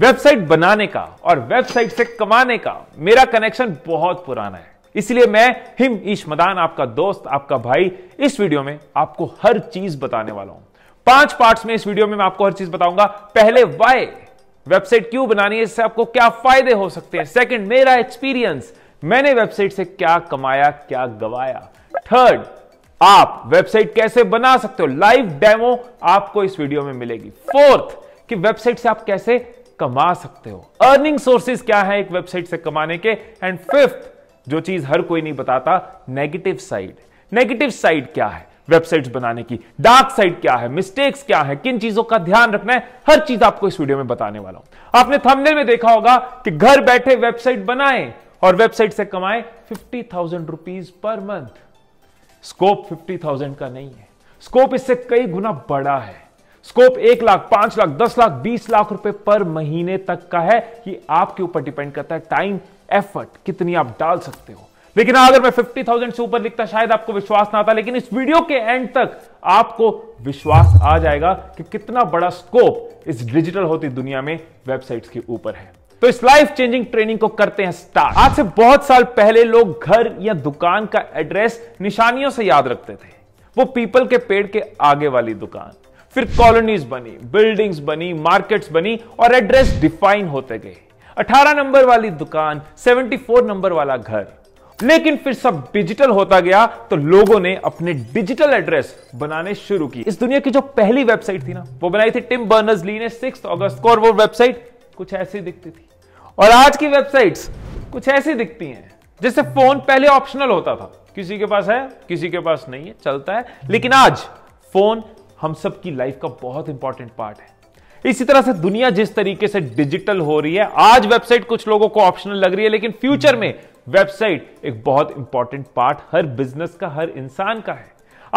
Website बनाने का और वेबसाइट से कमाने का मेरा कनेक्शन बहुत पुराना है, इसलिए मैं हिमीश मदान आपका दोस्त, आपका भाई, इस वीडियो में आपको हर चीज बताने वाला हूं। 5 पार्ट्स में इस वीडियो में मैं आपको हर चीज बताऊंगा। पहले व्हाई, वेबसाइट क्यों बनानी है, इससे आपको क्या फायदे हो सकते हैं। सेकंड, मेरा एक्सपीरियंस, मैंने वेबसाइट से क्या कमाया, क्या गवाया। थर्ड, आप वेबसाइट कैसे बना सकते हो, लाइव डेमो आपको इस वीडियो में मिलेगी। फोर्थ, कि वेबसाइट से आप कैसे कमा सकते हो, अर्निंग सोर्सेज क्या है एक वेबसाइट से कमाने के। एंड फिफ्थ, जो चीज हर कोई नहीं बताता, नेगेटिव साइड। नेगेटिव साइड क्या है वेबसाइट्स बनाने की, डार्क साइड क्या है, मिस्टेक्स क्या है, किन चीजों का ध्यान रखना है, हर चीज आपको इस वीडियो में बताने वाला हूं। आपने थंबनेल में देखा होगा कि घर बैठे वेबसाइट बनाएं और वेबसाइट से कमाएं 50,000 रुपीज पर मंथ। स्कोप 50,000 का नहीं है, स्कोप इससे कई गुना बड़ा है। स्कोप 1 लाख, 5 लाख, 10 लाख, 20 लाख रुपए पर महीने तक का है। ये आपके ऊपर डिपेंड करता है, टाइम, एफर्ट कितनी आप डाल सकते हो। लेकिन अगर मैं 50,000 से ऊपर लिखता शायद आपको विश्वास ना आता, लेकिन इस वीडियो के एंड तक आपको विश्वास आ जाएगा कि कितना बड़ा स्कोप इस डिजिटल होती दुनिया में वेबसाइट्स के ऊपर है। तो इस लाइफ चेंजिंग ट्रेनिंग को करते हैं स्टार्ट। आज से बहुत साल पहले लोग घर या दुकान का एड्रेस निशानियों से याद रखते थे। वो पीपल के पेड़ के आगे वाली दुकान, फिर कॉलोनीज बनी, बिल्डिंग्स बनी, मार्केट्स बनी और एड्रेस डिफाइन होते गए। 18 नंबर वाली दुकान, 74 नंबर वाला घर। लेकिन फिर सब डिजिटल होता गया तो लोगों ने अपने डिजिटल एड्रेस बनाने शुरू किए। इस दुनिया की जो पहली वेबसाइट थी ना, वो बनाई थी टिम बर्नर्स ली ने 6 अगस्त को, और वो वेबसाइट कुछ ऐसी दिखती थी। और आज की वेबसाइट्स कुछ ऐसी दिखती हैं। जैसे फोन पहले ऑप्शनल होता था, किसी के पास है, किसी के पास नहीं है, चलता है। लेकिन आज फोन हम सब की लाइफ का बहुत इंपॉर्टेंट पार्ट है। इसी तरह से दुनिया जिस तरीके से डिजिटल हो रही है, आज वेबसाइट कुछ लोगों को ऑप्शनल लग रही है, लेकिन फ्यूचर में वेबसाइट एक बहुत इंपॉर्टेंट पार्ट हर बिजनेस का, हर इंसान का है।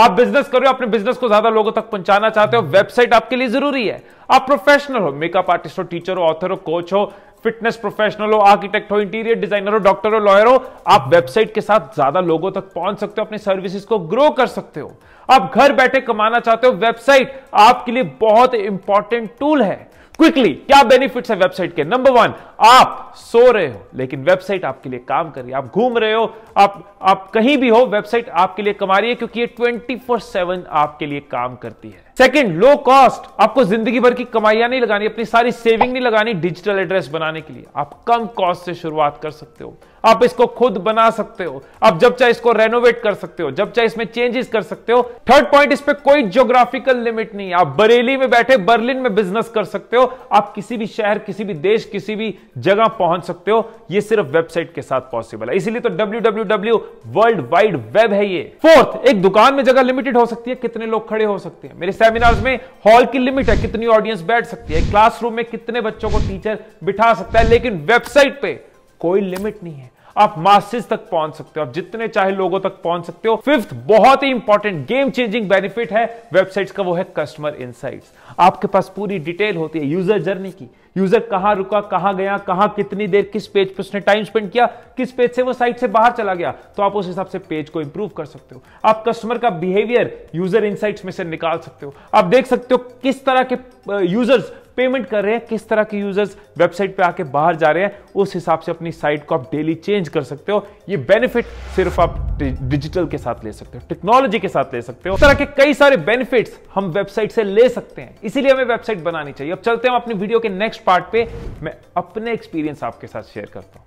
आप बिजनेस कर रहे हो, अपने बिजनेस को ज्यादा लोगों तक पहुंचाना चाहते हो, वेबसाइट आपके लिए जरूरी है। आप प्रोफेशनल हो, मेकअप आर्टिस्ट हो, टीचर हो, ऑथर हो, कोच हो, फिटनेस प्रोफेशनल हो, आर्किटेक्ट हो, इंटीरियर डिजाइनर हो, डॉक्टर हो, लॉयर हो, आप वेबसाइट के साथ ज्यादा लोगों तक पहुंच सकते हो, अपनी सर्विसेज को ग्रो कर सकते हो। आप घर बैठे कमाना चाहते हो, वेबसाइट आपके लिए बहुत इंपॉर्टेंट टूल है। क्विकली, क्या बेनिफिट्स है वेबसाइट के? नंबर 1, आप सो रहे हो लेकिन वेबसाइट आपके लिए काम कर रही है। आप घूम रहे हो, आप कहीं भी हो, वेबसाइट आपके लिए कमा रही है, क्योंकि ये 24/7 आपके लिए काम करती है। Second, low cost. आपको जिंदगी भर की कमाइयां नहीं लगानी, अपनी सारी सेविंग नहीं लगानी डिजिटल एड्रेस बनाने के लिए। आप कम कॉस्ट से शुरुआत कर सकते हो, आप इसको खुद बना सकते हो, आप जब चाहे इसको रेनोवेट कर सकते हो, जब चाहे इसमें चेंजेस कर सकते हो। थर्ड पॉइंट, इस पे कोई ज्योग्राफिकल लिमिट नहीं है। आप बरेली में बैठे बर्लिन में बिजनेस कर सकते हो, आप किसी भी शहर, किसी भी देश, किसी भी जगह पहुंच सकते हो। ये सिर्फ वेबसाइट के साथ पॉसिबल है, इसीलिए तो WWW वर्ल्ड वाइड वेब है ये। फोर्थ, एक दुकान में जगह लिमिटेड हो सकती है, कितने लोग खड़े हो सकते हैं। मेरे सेमिनार्स में हॉल की लिमिट है, कितनी ऑडियंस बैठ सकती है। क्लासरूम में कितने बच्चों को टीचर बिठा सकता है। लेकिन वेबसाइट पे कोई लिमिट नहीं है, आप मासेस तक पहुंच सकते हो, आप जितने चाहे लोगों तक पहुंच सकते हो। फिफ्थ, बहुत ही इंपॉर्टेंट गेम चेंजिंग बेनिफिट है वेबसाइट्स का, वो है कस्टमर इनसाइट्स। आपके पास पूरी डिटेल होती है यूजर जर्नी की, यूजर कहां रुका, कहां गया, कहां कितनी देर, किस पेज पर उसने टाइम स्पेंड किया, किस पेज से वो साइट से बाहर चला गया। तो आप उस हिसाब से पेज को इंप्रूव कर सकते हो। आप कस्टमर का बिहेवियर यूजर इनसाइट्स में से निकाल सकते हो। आप देख सकते हो किस तरह के यूजर्स पेमेंट कर रहे हैं, किस तरह के यूजर्स वेबसाइट पे आके बाहर जा रहे हैं, उस हिसाब से अपनी साइट को आप डेली चेंज कर सकते हो। ये बेनिफिट सिर्फ आप डिजिटल के साथ ले सकते हो, टेक्नोलॉजी के साथ ले सकते हो। इस तरह के कई सारे बेनिफिट्स हम वेबसाइट से ले सकते हैं, इसीलिए हमें वेबसाइट बनानी चाहिए। अब चलते हैं अपने वीडियो के नेक्स्ट पार्ट पे, मैं अपने एक्सपीरियंस आपके साथ शेयर करता हूं।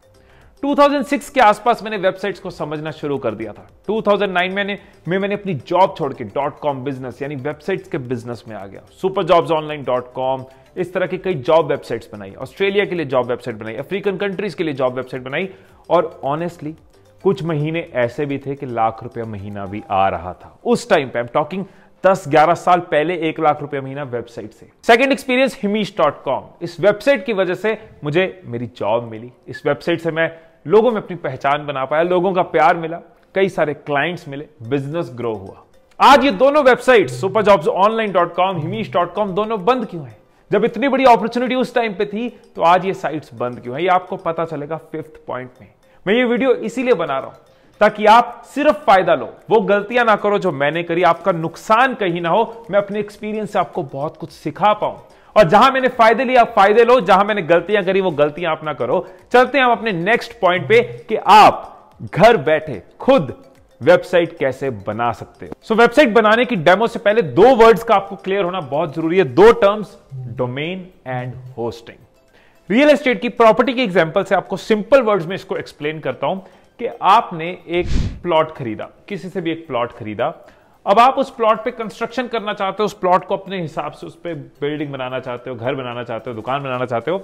2006 के आसपास मैंने वेबसाइट्स को समझना शुरू कर दिया था। 2009 मैंने अपनी जॉब छोड़ के .com बिजनेस यानी वेबसाइट्स के बिजनेस में आ गया। सुपर जॉब्स ऑनलाइन .com, इस तरह की कई जॉब वेबसाइट्स बनाई। ऑस्ट्रेलिया के लिए जॉब वेबसाइट बनाई, अफ्रीकन कंट्रीज के लिए जॉब वेबसाइट बनाई। और ऑनेस्टली कुछ महीने ऐसे भी थे कि लाख रुपया महीना भी आ रहा था उस टाइम पे। आई एम टॉकिंग 10-11 साल पहले, 1 लाख रुपया महीना वेबसाइट से। सेकंड एक्सपीरियंस himeesh.com, इस वेबसाइट की वजह से मुझे मेरी जॉब मिली। इस वेबसाइट से मैं लोगों में अपनी पहचान बना पाया, लोगों का प्यार मिला, कई सारे क्लाइंट्स मिले, बिजनेस ग्रो हुआ। आज ये दोनों website super jobs online.com, himeesh.com दोनों बंद क्यों है? जब इतनी बड़ी अपॉर्चुनिटी उस टाइम पे थी तो आज ये साइट्स बंद क्यों है, ये आपको पता चलेगा 5th पॉइंट में। मैं ये वीडियो इसीलिए बना रहा हूं ताकि आप सिर्फ फायदा लो, वो गलतियां ना करो जो मैंने करी, आपका नुकसान कहीं ना हो। मैं अपने एक्सपीरियंस से आपको बहुत कुछ सिखा पाऊं और जहां मैंने फायदे लिए आप फायदे लो, जहां मैंने गलतियां करी वो गलतियां आप ना करो। चलते हैं हम अपने नेक्स्ट पॉइंट पे कि आप घर बैठे खुद वेबसाइट कैसे बना सकते हो। सो वेबसाइट बनाने की डेमो से पहले दो वर्ड्स का आपको क्लियर होना बहुत जरूरी है, दो terms, domain and hosting. Real estate की प्रॉपर्टी के एग्जाम्पल से आपको सिंपल वर्ड्स में इसको एक्सप्लेन करता हूं कि आपने एक प्लॉट खरीदा, किसी से भी एक प्लॉट खरीदा। अब आप उस प्लॉट पे कंस्ट्रक्शन करना चाहते हो, उस प्लॉट को अपने हिसाब से उस पर बिल्डिंग बनाना चाहते हो, घर बनाना चाहते हो, दुकान बनाना चाहते हो,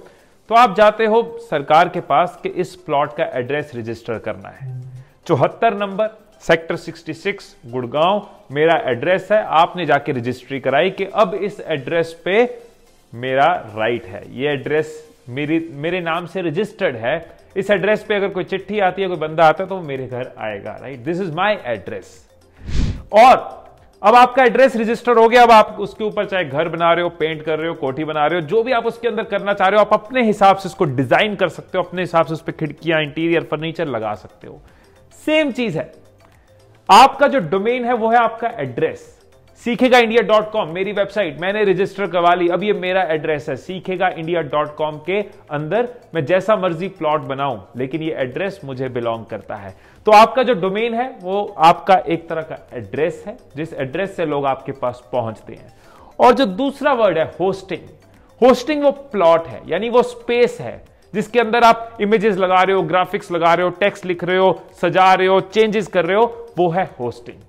तो आप जाते हो सरकार के पास कि इस प्लॉट का एड्रेस रजिस्टर करना है, 74 नंबर सेक्टर 66 गुड़गांव मेरा एड्रेस है। आपने जाके रजिस्ट्री कराई कि अब इस एड्रेस पे मेरा राइट है, ये एड्रेस मेरे नाम से रजिस्टर्ड है, इस एड्रेस पे अगर कोई चिट्ठी आती है, कोई बंदा आता है तो वो मेरे घर आएगा, right, this is my address. और अब आपका एड्रेस रजिस्टर हो गया, अब आप उसके ऊपर चाहे घर बना रहे हो, पेंट कर रहे हो, कोठी बना रहे हो, जो भी आप उसके अंदर करना चाह रहे हो, आप अपने हिसाब से इसको डिजाइन कर सकते हो, अपने हिसाब से उस पर खिड़कियां, इंटीरियर, फर्नीचर लगा सकते हो। सेम चीज है, आपका जो डोमेन है वो है आपका एड्रेस। सीखेगाइंडिया.com मेरी वेबसाइट, मैंने रजिस्टर करवा ली, अब ये मेरा एड्रेस है। सीखेगाइंडिया.com के अंदर मैं जैसा मर्जी प्लॉट बनाऊं, लेकिन ये एड्रेस मुझे बिलोंग करता है। तो आपका जो डोमेन है वो आपका एक तरह का एड्रेस है, जिस एड्रेस से लोग आपके पास पहुंचते हैं। और जो दूसरा वर्ड है होस्टिंग, होस्टिंग वो प्लॉट है, यानी वो स्पेस है जिसके अंदर आप इमेजेस लगा रहे हो, ग्राफिक्स लगा रहे हो, टेक्स्ट लिख रहे हो, सजा रहे हो, चेंजेस कर रहे हो, वो है होस्टिंग।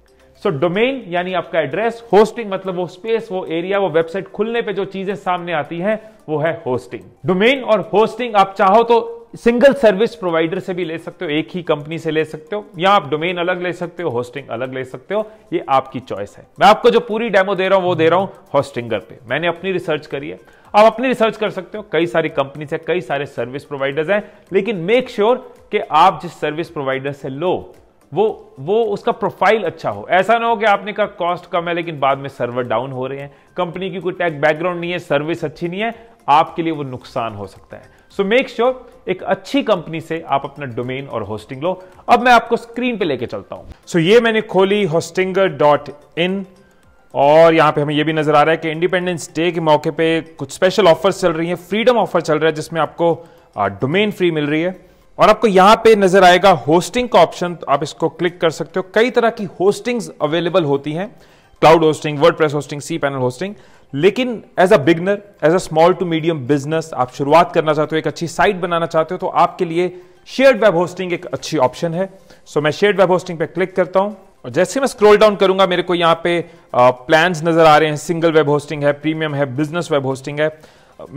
सो डोमेन यानी आपका एड्रेस, होस्टिंग मतलब वो स्पेस, वो एरिया, वो वेबसाइट खुलने पे जो चीजें सामने आती हैं वो है होस्टिंग। डोमेन और होस्टिंग आप चाहो तो सिंगल सर्विस प्रोवाइडर से भी ले सकते हो, एक ही कंपनी से ले सकते हो, या आप डोमेन अलग ले सकते हो, होस्टिंग अलग ले सकते हो, ये आपकी चॉइस है। मैं आपको जो पूरी डेमो दे रहा हूं वो दे रहा हूं होस्टिंगर पे, मैंने अपनी रिसर्च करी है, आप अपनी रिसर्च कर सकते हो। कई सारी कंपनी से, कई सारे सर्विस प्रोवाइडर्स हैं, लेकिन मेक श्योर कि आप जिस सर्विस प्रोवाइडर से लो वो उसका प्रोफाइल अच्छा हो। ऐसा ना हो कि आपने कहा कॉस्ट कम है लेकिन बाद में सर्वर डाउन हो रहे हैं, कंपनी की कोई टेक बैकग्राउंड नहीं है, सर्विस अच्छी नहीं है, आपके लिए वो नुकसान हो सकता है। सो मेक श्योर एक अच्छी कंपनी से आप अपना डोमेन और होस्टिंग लो। अब मैं आपको स्क्रीन पे लेके चलता हूं। सो ये मैंने खोली hostinger.in और यहाँ पे हमें ये भी नजर आ रहा है कि इंडिपेंडेंस डे के मौके पे कुछ स्पेशल ऑफर्स चल रही हैं, फ्रीडम ऑफर चल रहा है जिसमें आपको डोमेन फ्री मिल रही है। और आपको यहां पे नजर आएगा होस्टिंग का ऑप्शन, तो आप इसको क्लिक कर सकते हो। कई तरह की होस्टिंग्स अवेलेबल होती हैं, cloud hosting, WordPress hosting, C panel hosting. लेकिन as a beginner, as a small to medium business, आप शुरुआत करना चाहते हो, एक अच्छी साइट बनाना चाहते हो, तो आपके लिए शेयर्ड वेब होस्टिंग एक अच्छी ऑप्शन है। सो मैं शेयर्ड वेब होस्टिंग पे क्लिक करता हूं और जैसे मैं स्क्रॉल डाउन करूंगा मेरे को यहाँ पे प्लान्स नजर आ रहे हैं। सिंगल वेब होस्टिंग है, प्रीमियम है, बिजनेस वेब होस्टिंग है।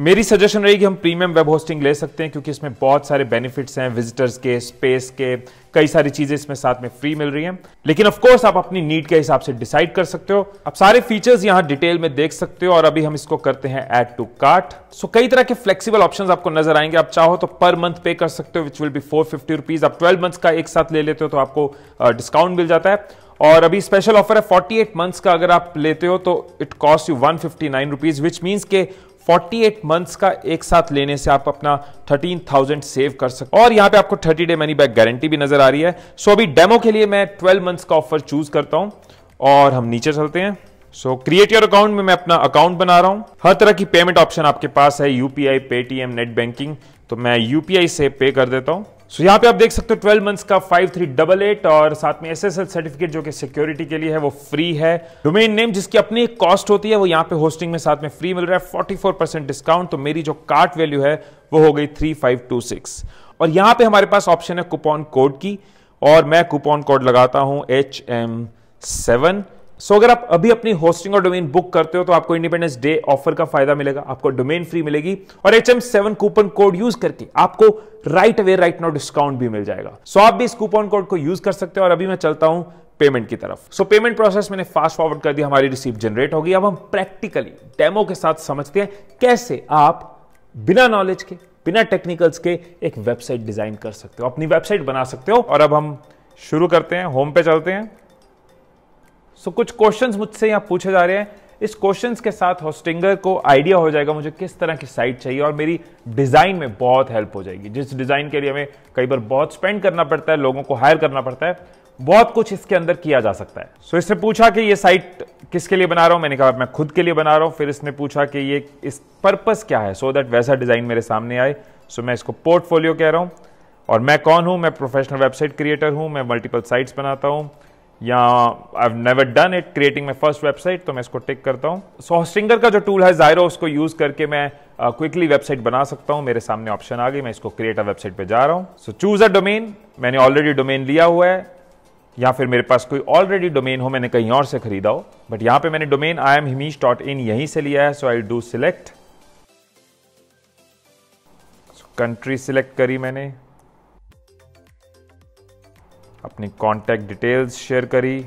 मेरी सजेशन रहेगी कि हम प्रीमियम वेब होस्टिंग ले सकते हैं क्योंकि इसमें बहुत सारे बेनिफिट्स हैं, विजिटर्स के, स्पेस के, कई सारी चीजें इसमें साथ में फ्री मिल रही हैं। लेकिन ऑफ कोर्स आप अपनी नीड के हिसाब से डिसाइड कर सकते हो। आप सारे फीचर्स यहाँ डिटेल में देख सकते हो और अभी हम इसको करते हैं ऐड टू कार्ट। सो कई तरह के फ्लेक्सिबल ऑप्शंस आपको नजर आएंगे। आप चाहो तो पर मंथ पे कर सकते हो, विच विल बी 450 रुपीज। आप 12 मंथ्स का एक साथ ले लेते हो तो आपको डिस्काउंट मिल जाता है। और अभी स्पेशल ऑफर है 48 मंथ्स का, अगर आप लेते हो तो it cost you 159 rupees, which means के 48 मंथ्स का एक साथ लेने से आप अपना 13,000 सेव कर सकते हो। और यहाँ पे आपको 30 डे मनी बैक गारंटी भी नजर आ रही है। सो अभी डेमो के लिए मैं 12 मंथ्स का ऑफर चूज करता हूँ और हम नीचे चलते हैं। सो क्रिएट योर अकाउंट में मैं अपना अकाउंट बना रहा हूँ। हर तरह की पेमेंट ऑप्शन आपके पास है, यूपीआई, पेटीएम, नेट बैंकिंग, तो मैं यूपीआई से पे कर देता हूँ। सो यहाँ पे आप देख सकते हो 12 मंथ्स का 5388 और साथ में SSL सर्टिफिकेट जो कि सिक्योरिटी के लिए है वो फ्री है। डोमेन नेम जिसकी अपनी एक कॉस्ट होती है वो यहाँ पे होस्टिंग में साथ में फ्री मिल रहा है, 44% डिस्काउंट, तो मेरी जो कार्ट वैल्यू है वो हो गई 3526। और यहाँ पे हमारे पास ऑप्शन है कूपन कोड की और मैं कूपन कोड लगाता हूँ HM7। सो अगर आप अभी अपनी होस्टिंग और डोमेन बुक करते हो तो आपको इंडिपेंडेंस डे ऑफर का फायदा मिलेगा, आपको डोमेन फ्री मिलेगी और HM7 कूपन कोड यूज करके आपको right away, right now discount भी मिल जाएगा। सो आप भी इस कूपन कोड को यूज कर सकते हो। और अभी मैं चलता हूं पेमेंट की तरफ। सो पेमेंट प्रोसेस मैंने फास्ट फॉरवर्ड कर दिया, हमारी रिसीप्ट जनरेट होगी। अब हम प्रैक्टिकली डेमो के साथ समझते हैं कैसे आप बिना नॉलेज के, बिना टेक्निकल्स के एक वेबसाइट डिजाइन कर सकते हो, अपनी वेबसाइट बना सकते हो। और अब हम शुरू करते हैं, होम पे चलते हैं। सो कुछ क्वेश्चंस मुझसे यहाँ पूछे जा रहे हैं, इस क्वेश्चंस के साथ होस्टिंगर को आइडिया हो जाएगा मुझे किस तरह की साइट चाहिए और मेरी डिजाइन में बहुत हेल्प हो जाएगी। जिस डिजाइन के लिए हमें कई बार बहुत स्पेंड करना पड़ता है, लोगों को हायर करना पड़ता है, बहुत कुछ इसके अंदर किया जा सकता है। सो इसने पूछा कि ये साइट किसके लिए बना रहा हूँ, मैंने कहा मैं खुद के लिए बना रहा हूँ। फिर इसने पूछा कि ये इस पर्पस क्या है, सो दैट वैसा डिज़ाइन मेरे सामने आए। सो मैं इसको पोर्टफोलियो कह रहा हूँ। और मैं कौन हूँ, मैं प्रोफेशनल वेबसाइट क्रिएटर हूँ, मैं मल्टीपल साइट्स बनाता हूँ, या I have never done it creating my first website, तो मैं इसको टिक करता हूँ। सो होस्टिंगर का जो टूल है ज़ाहिर है उसको यूज़ करके मैं क्विकली वेबसाइट बना सकता हूँ। मेरे सामने ऑप्शन आ गई, मैं इसको क्रिएट अ वेबसाइट पे जा रहा हूँ। सो चूज़ अ डोमेन, मैंने ऑलरेडी डोमेन लिया हुआ है, या फिर मेरे पास कोई ऑलरेडी डोमेन हो मैंने कहीं और से खरीदा हो, बट यहाँ पे मैंने domain I am Himesh dot in यहीं से लिया है। So I do select, country select करी मैंने, अपनी कॉन्टैक्ट डिटेल्स शेयर करी।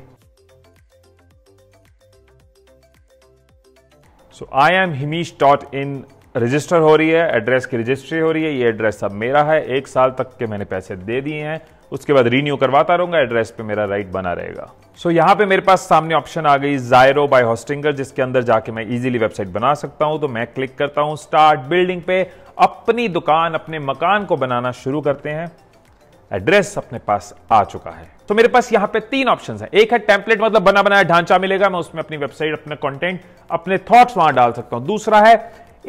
So I am Himesh dot in register हो रही है, एड्रेस की रजिस्ट्री हो रही है, ये एड्रेस अब मेरा है, 1 साल तक के मैंने पैसे दे दिए हैं, उसके बाद रिन्यू करवाता रहूंगा, एड्रेस पे मेरा राइट बना रहेगा। सो यहाँ पे मेरे पास सामने ऑप्शन आ गई जायरो बाय होस्टिंगर, जिसके अंदर जाके मैं इजीली वेबसाइट बना सकता हूँ। तो मैं क्लिक करता हूँ स्टार्ट बिल्डिंग पे, अपनी दुकान अपने मकान को बनाना शुरू करते हैं। एड्रेस अपने पास आ चुका है। तो मेरे पास यहाँ पे 3 ऑप्शन है। एक है टेम्पलेट, मतलब बना बनाया ढांचा मिलेगा, मैं उसमें अपनी वेबसाइट अपने कॉन्टेंट अपने थॉट्स वहां डाल सकता हूँ। दूसरा है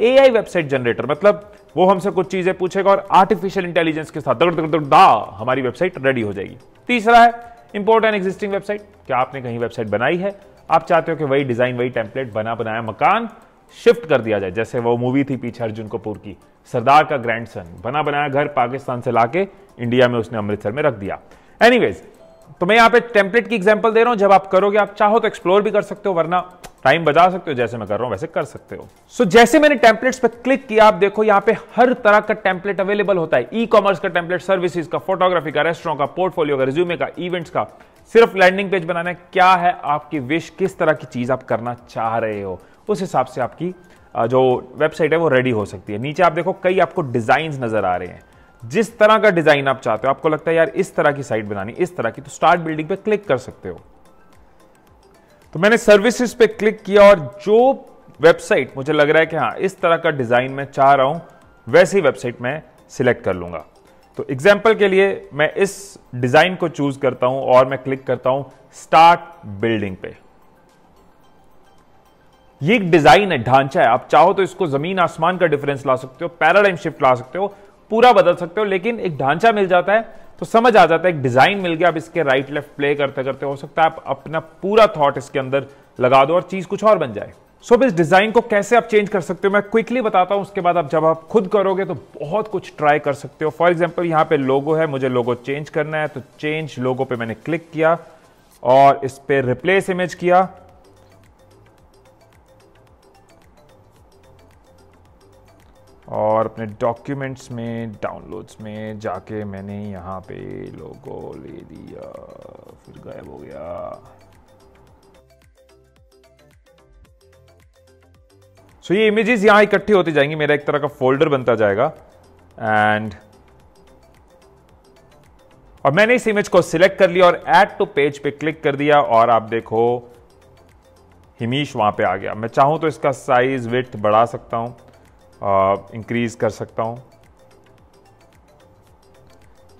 AI वेबसाइट जनरेटर, मतलब वो हमसे कुछ चीजें पूछेगा और आर्टिफिशियल इंटेलिजेंस के साथ दगड़ हमारी वेबसाइट रेडी हो जाएगी। तीसरा है इंपोर्ट एन एग्जिस्टिंग वेबसाइट, क्या आपने कहीं वेबसाइट बनाई है, आप चाहते हो कि वही डिजाइन वही टेम्पलेट बना बनाया मकान शिफ्ट कर दिया जाए, जैसे वो मूवी थी पीछे अर्जुन कपूर की, सरदार का ग्रैंडसन, बना बनाया घर पाकिस्तान से लाके इंडिया में उसने अमृतसर में रख दिया। एनीवेज, तो मैं यहाँ पे टेम्पलेट की एग्जाम्पल दे रहा हूं। जब आप करोगे, आप चाहो तो एक्सप्लोर भी कर सकते हो, वरना टाइम बचा सकते हो, जैसे मैं कर रहा हूं वैसे कर सकते हो। सो जैसे मैंने टेम्पलेट्स पे क्लिक किया, आप देखो यहाँ पे हर तरह का टेम्पलेट अवेलेबल होता है। ई कॉमर्स का टेम्पलेट, सर्विसेज का, फोटोग्राफी का, रेस्टोरेंट का, पोर्टफोलियो का, रिज्यूमे का, इवेंट्स का। सिर्फ लैंडिंग पेज बनाना है, क्या है आपकी विश, किस तरह की चीज आप करना चाह रहे हो, उस हिसाब से आपकी जो वेबसाइट है वो रेडी हो सकती है। नीचे आप देखो कई आपको डिजाइन नजर आ रहे हैं, जिस तरह का डिजाइन आप चाहते हो, आपको लगता है यार इस तरह की साइट बनानी, इस तरह की, तो स्टार्ट बिल्डिंग पे क्लिक कर सकते हो। तो मैंने सर्विसेज पे क्लिक किया और जो वेबसाइट मुझे लग रहा है कि हाँ इस तरह का डिजाइन मैं चाह रहा हूं, वैसी वेबसाइट मैं सिलेक्ट कर लूंगा। तो एग्जाम्पल के लिए मैं इस डिजाइन को चूज करता हूं और मैं क्लिक करता हूं स्टार्ट बिल्डिंग पे। ये एक डिजाइन है, ढांचा है, आप चाहो तो इसको जमीन आसमान का डिफरेंस ला सकते हो, पैराडाइम शिफ्ट ला सकते हो, पूरा बदल सकते हो, लेकिन एक ढांचा मिल जाता है तो समझ आ जाता है, एक डिजाइन मिल गया। अब इसके राइट लेफ्ट प्ले करते करते हो सकता है आप अपना पूरा थॉट इसके अंदर लगा दो और चीज कुछ और बन जाए। सो इस डिजाइन को कैसे आप चेंज कर सकते हो मैं क्विकली बताता हूं, उसके बाद आप जब आप खुद करोगे तो बहुत कुछ ट्राई कर सकते हो। फॉर एग्जाम्पल यहाँ पे लोगो है, मुझे लोगो चेंज करना है, तो चेंज लोगो पे मैंने क्लिक किया और इस पर रिप्लेस इमेज किया। और अपने डॉक्यूमेंट्स में डाउनलोड्स में जाके मैंने यहाँ पे लोगो ले दिया, फिर गायब हो गया। सो ये इमेजेस यहाँ इकट्ठी होती जाएंगी, मेरा एक तरह का फोल्डर बनता जाएगा। एंड और मैंने इस इमेज को सिलेक्ट कर लिया और ऐड टू पेज पे क्लिक कर दिया और आप देखो हिमीश वहाँ पे आ गया। मैं चाहूँ तो इसका साइज विड्थ बढ़ा सकता हूँ, इंक्रीज कर सकता हूं,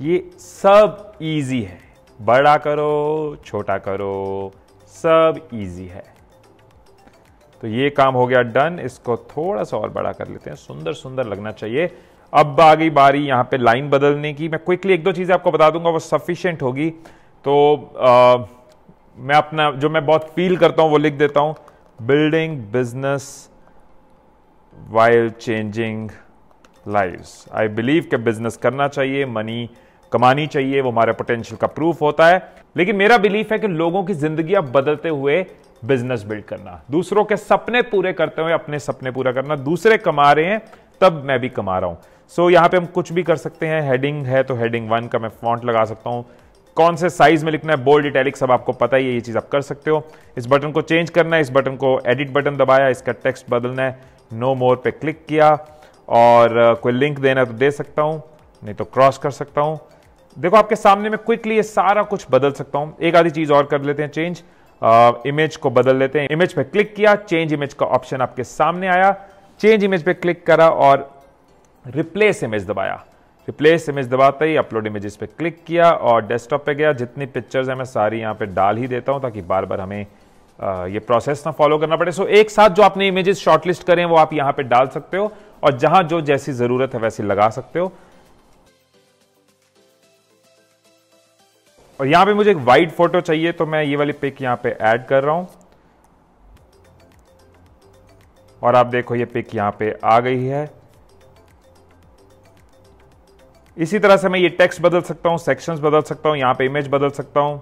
ये सब इजी है, बड़ा करो छोटा करो सब इजी है। तो ये काम हो गया डन। इसको थोड़ा सा और बड़ा कर लेते हैं, सुंदर सुंदर लगना चाहिए। अब आ गई बारी यहाँ पे लाइन बदलने की। मैं क्विकली 1-2 चीजें आपको बता दूंगा, वो सफिशिएंट होगी। तो मैं अपना जो मैं बहुत फील करता हूँ वो लिख देता हूँ, building business While changing lives, I believe कि बिजनेस करना चाहिए, मनी कमानी चाहिए, वो हमारे पोटेंशियल का प्रूफ होता है। लेकिन मेरा बिलीफ है कि लोगों की जिंदगी अब बदलते हुए बिजनेस बिल्ड करना, दूसरों के सपने पूरे करते हुए अपने सपने पूरा करना। दूसरे कमा रहे हैं तब मैं भी कमा रहा हूँ। सो यहाँ पे हम कुछ भी कर सकते हैं। हेडिंग है तो हेडिंग 1 का मैं फॉन्ट लगा सकता हूँ। कौन से साइज में लिखना है, बोल्ड इटैलिक सब आपको पता ही है, ये चीज आप कर सकते हो। इस बटन को चेंज करना है, इस बटन को एडिट बटन दबाया, इसका टेक्स्ट बदलना है, नो मोर पे क्लिक किया और कोई लिंक देना तो दे सकता हूँ, नहीं तो क्रॉस कर सकता हूँ। देखो आपके सामने मैं क्विकली ये सारा कुछ बदल सकता हूँ। एक आधी चीज़ और कर लेते हैं चेंज, इमेज को बदल लेते हैं। इमेज पे क्लिक किया, चेंज इमेज का ऑप्शन आपके सामने आया, चेंज इमेज पे क्लिक करा और रिप्लेस इमेज दबाया। कि प्लेस इमेज दबाते ही अपलोड इमेजेस पे क्लिक किया और डेस्कटॉप पे गया। जितनी पिक्चर्स हैं मैं सारी यहाँ पे डाल ही देता हूँ ताकि बार बार हमें ये प्रोसेस ना फॉलो करना पड़े। सो एक साथ जो आपने इमेजेस शॉर्टलिस्ट करें वो आप यहाँ पे डाल सकते हो और जहाँ जो जैसी ज़रूरत है वैसी लगा सकते हो। और यहाँ पे मुझे एक वाइड फोटो चाहिए तो मैं ये वाली पिक यहाँ पे ऐड कर रहा हूँ और आप देखो ये पिक यहाँ पे आ गई है। इसी तरह से मैं ये टेक्स्ट बदल सकता हूँ, सेक्शंस बदल सकता हूँ, यहाँ पे इमेज बदल सकता हूँ।